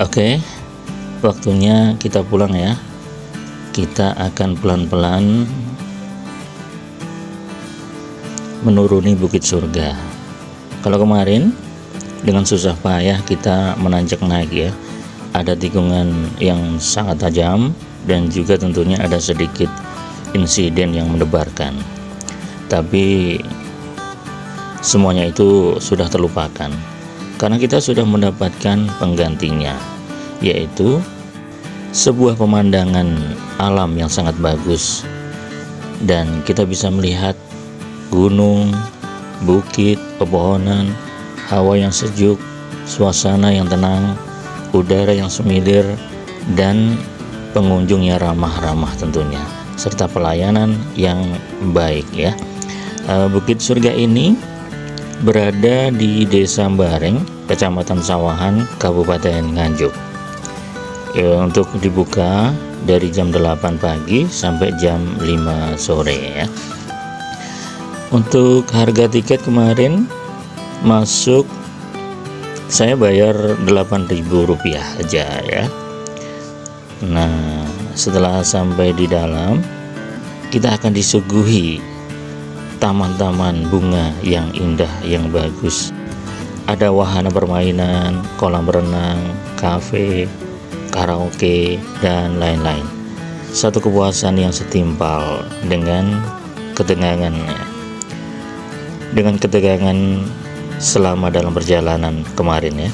Oke, waktunya kita pulang ya. Kita akan pelan-pelan menuruni Bukit Surga. Kalau kemarin dengan susah payah kita menanjak naik ya, ada tikungan yang sangat tajam dan juga tentunya ada sedikit insiden yang mendebarkan, tapi semuanya itu sudah terlupakan karena kita sudah mendapatkan penggantinya, yaitu sebuah pemandangan alam yang sangat bagus, dan kita bisa melihat gunung, bukit, pepohonan, hawa yang sejuk, suasana yang tenang, udara yang semilir, dan pengunjungnya ramah-ramah tentunya, serta pelayanan yang baik ya. Bukit Surga ini berada di Desa Mbareng, Kecamatan Sawahan, Kabupaten Nganjuk. Untuk dibuka dari jam 8 pagi sampai jam 5 sore ya. Untuk harga tiket kemarin masuk saya bayar Rp8.000 aja ya. Nah, setelah sampai di dalam, kita akan disuguhi taman-taman bunga yang indah, yang bagus. Ada wahana permainan, kolam renang, kafe, karaoke, dan lain-lain. Satu kepuasan yang setimpal dengan ketegangannya, dengan ketegangan selama dalam perjalanan kemarin ya.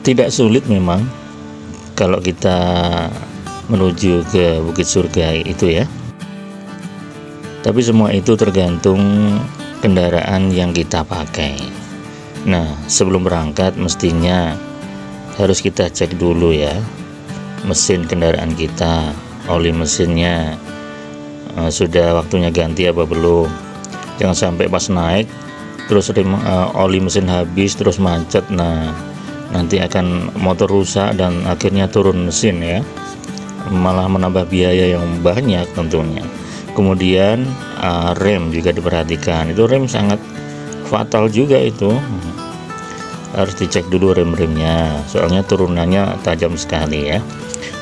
Tidak sulit memang kalau kita menuju ke Bukit Surga itu ya, tapi semua itu tergantung kendaraan yang kita pakai. Nah, sebelum berangkat mestinya harus kita cek dulu ya mesin kendaraan kita, oli mesinnya sudah waktunya ganti apa belum. Jangan sampai pas naik terus oli mesin habis terus macet, nah nanti akan motor rusak dan akhirnya turun mesin ya, malah menambah biaya yang banyak tentunya. Kemudian rem juga diperhatikan, itu rem sangat fatal juga, itu harus dicek dulu rem-remnya soalnya turunannya tajam sekali ya.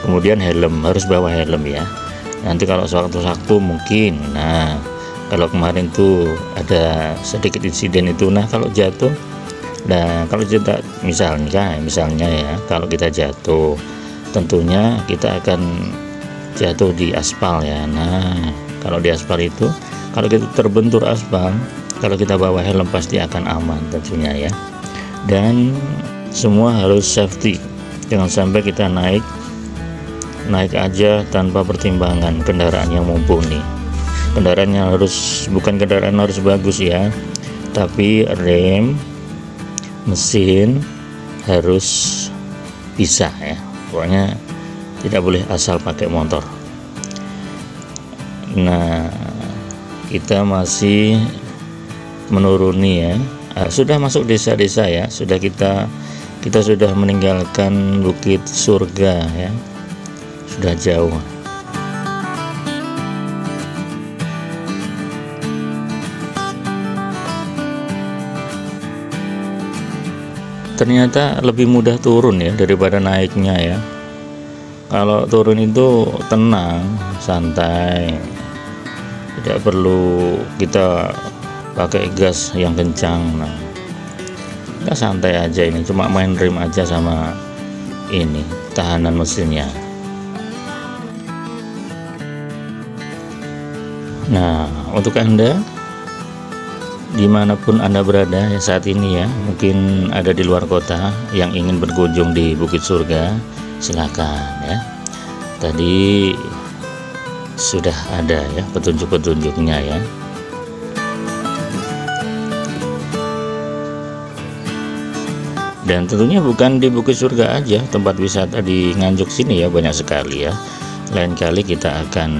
Kemudian helm, harus bawa helm ya, nanti kalau sewaktu-waktu mungkin. Nah, kalau kemarin tuh ada sedikit insiden itu, nah kalau jatuh, nah kalau kita misalnya ya, kalau kita jatuh tentunya kita akan jatuh di aspal ya. Nah, kalau di aspal itu, kalau kita terbentur aspal, kalau kita bawa helm pasti akan aman tentunya ya. Dan semua harus safety, jangan sampai kita naik aja tanpa pertimbangan kendaraan yang mumpuni. Kendaraannya harus, bukan kendaraan harus bagus ya, tapi rem, mesin harus bisa ya, pokoknya tidak boleh asal pakai motor. Nah, kita masih menuruni ya, sudah masuk desa-desa ya, sudah kita sudah meninggalkan Bukit Surga ya, sudah jauh. Ternyata lebih mudah turun ya daripada naiknya ya. Kalau turun itu tenang, santai, tidak perlu kita pakai gas yang kencang. Nah, kita santai aja, ini cuma main rem aja sama ini tahanan mesinnya. Nah, untuk Anda dimanapun Anda berada saat ini ya, mungkin ada di luar kota yang ingin berkunjung di Bukit Surga, silakan ya. Tadi sudah ada ya petunjuk-petunjuknya ya. Dan tentunya bukan di Bukit Surga aja tempat wisata di Nganjuk sini ya, banyak sekali ya. Lain kali kita akan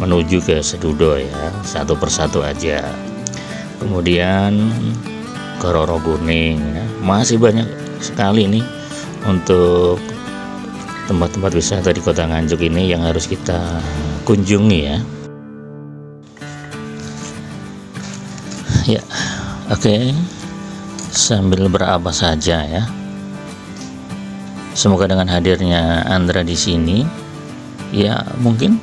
menuju ke Sedudo ya, satu persatu aja. Kemudian ke Roro Guning ya. Masih banyak sekali nih untuk tempat-tempat wisata di Kota Nganjuk ini yang harus kita kunjungi ya. Ya, oke. Sambil berapa saja ya. Semoga dengan hadirnya Andra di sini ya mungkin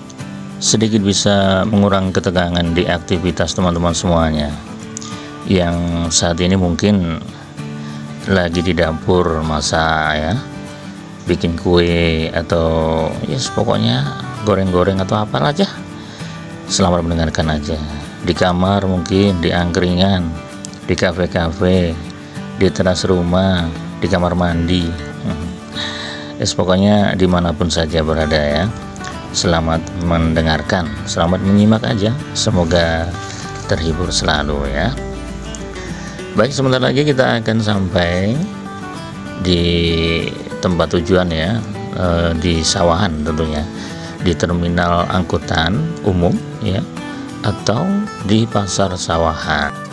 sedikit bisa mengurangi ketegangan di aktivitas teman-teman semuanya yang saat ini mungkin lagi di dapur masak ya, bikin kue atau ya pokoknya goreng-goreng atau apalah aja. Selamat mendengarkan aja. Di kamar mungkin, di angkringan, di kafe-kafe, di teras rumah, di kamar mandi. Pokoknya dimanapun saja berada ya. Selamat mendengarkan, selamat menyimak aja. Semoga terhibur selalu ya. Baik, sebentar lagi kita akan sampai di tempat tujuan ya, di Sawahan tentunya, di terminal angkutan umum ya, atau di pasar Sawahan.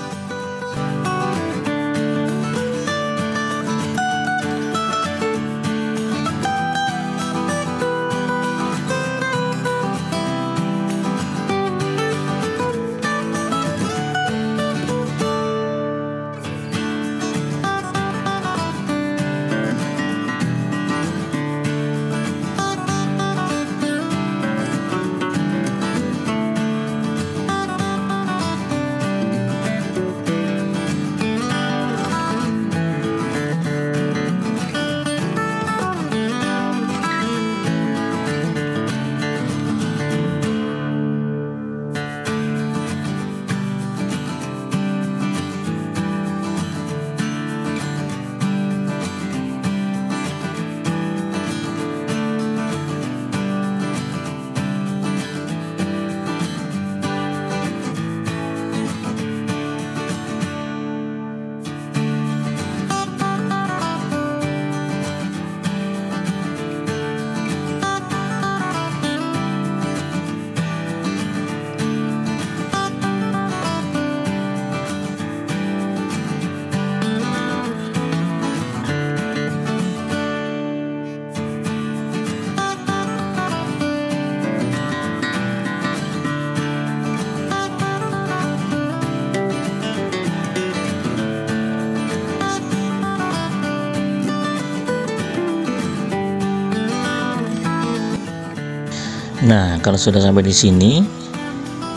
Nah, kalau sudah sampai di sini,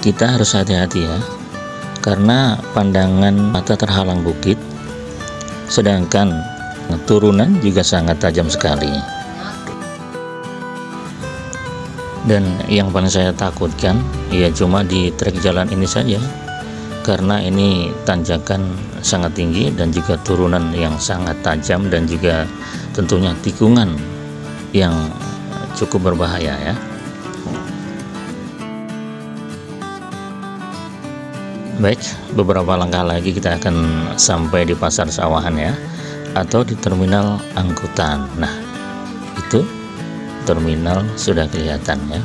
kita harus hati-hati ya, karena pandangan mata terhalang bukit, sedangkan turunan juga sangat tajam sekali. Dan yang paling saya takutkan, ya cuma di trek jalan ini saja, karena ini tanjakan sangat tinggi dan juga turunan yang sangat tajam dan juga tentunya tikungan yang cukup berbahaya ya. Baik, beberapa langkah lagi kita akan sampai di pasar Sawahan ya, atau di terminal angkutan. Nah, itu terminal sudah kelihatan ya.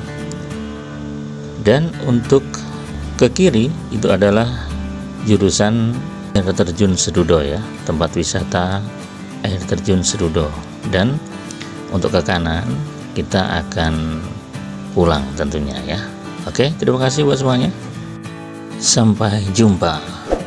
Dan untuk ke kiri itu adalah jurusan air terjun Sedudo ya, tempat wisata air terjun Sedudo. Dan untuk ke kanan kita akan pulang tentunya ya. Oke, terima kasih buat semuanya. Sampai jumpa.